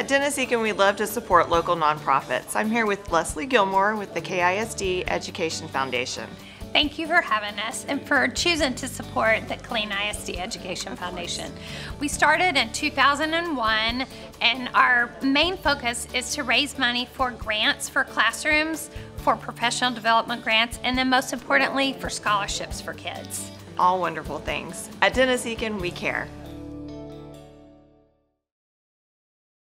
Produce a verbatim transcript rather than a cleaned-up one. At Dennis Eakin, we love to support local nonprofits. I'm here with Leslie Gilmore with the K I S D Education Foundation. Thank you for having us and for choosing to support the Killeen I S D Education Foundation. We started in two thousand one, and our main focus is to raise money for grants for classrooms, for professional development grants, and then most importantly, for scholarships for kids. All wonderful things. At Dennis Eakin, we care.